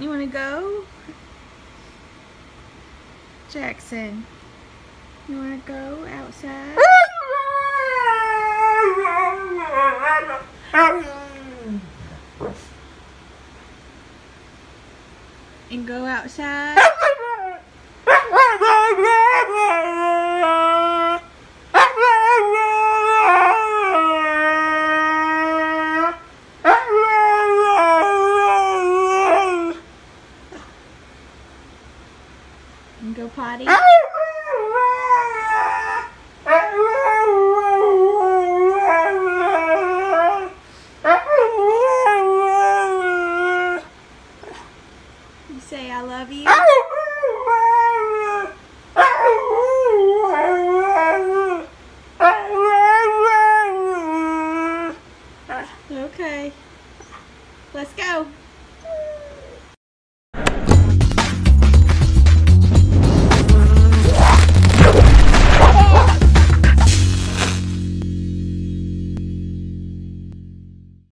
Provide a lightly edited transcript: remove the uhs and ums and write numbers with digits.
You want to go? Jaxson, you want to go outside? And go outside? And go potty. You say I love you.